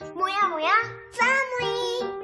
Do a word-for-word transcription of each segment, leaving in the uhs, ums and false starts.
Moyamoya family.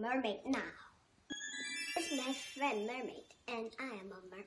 Mermaid now. It's my friend mermaid and I am a mermaid.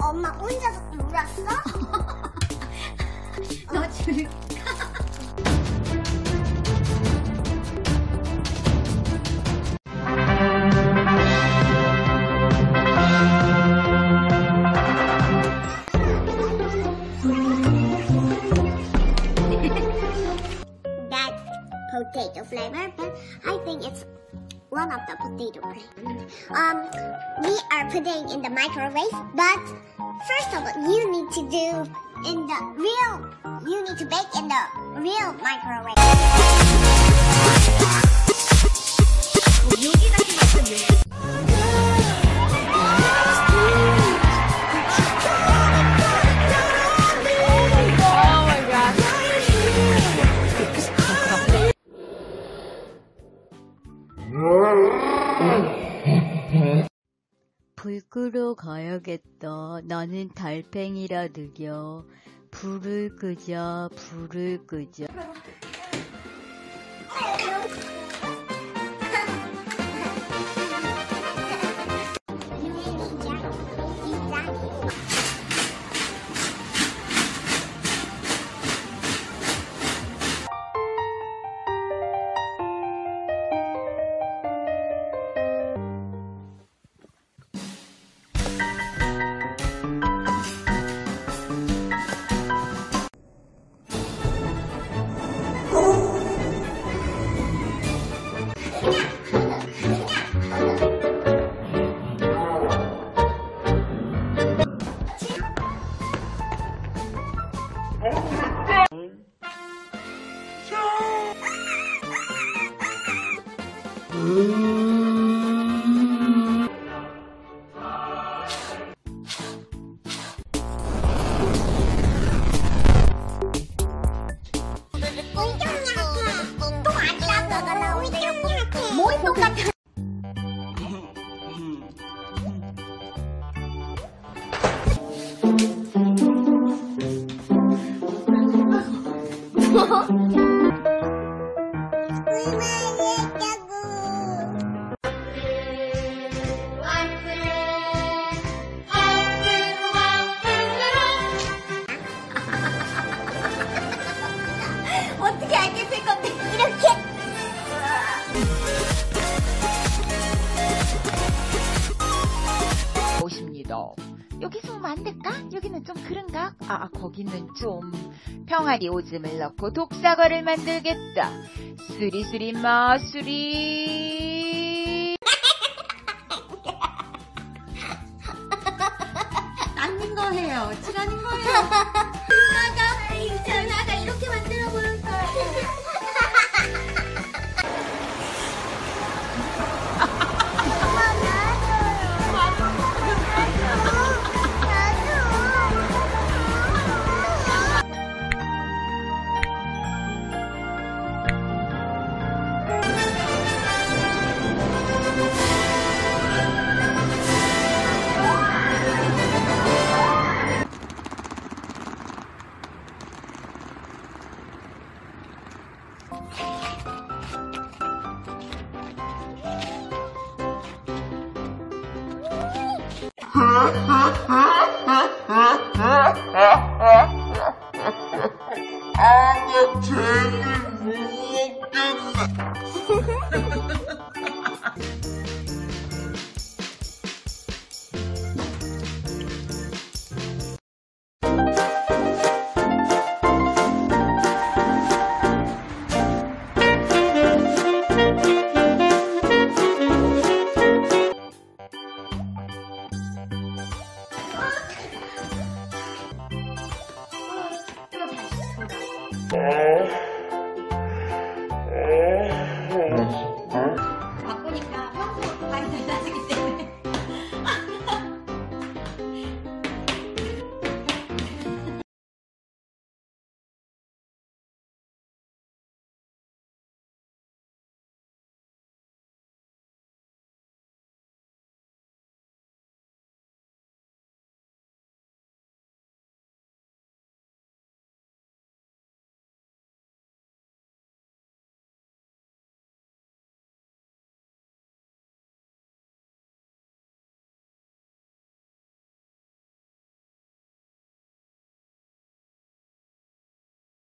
엄마 혼자서 놀았어? 너 지금 potato flavor, but I think it's one of the potato flavor. Um, we are putting in the microwave, but first of all, you need to do in the real, you need to bake in the real microwave. 불 끄러 가야겠다. 나는 달팽이라 느려. 불을 끄자, 불을 끄자. 아, 거기는 좀 병아리 오줌을 넣고 독사과를 만들겠다. 수리수리 마수리. 닦는 거예요. 칠하는 거예요. 누나가 누나가 이렇게 만들어 보는 거예요. Oh.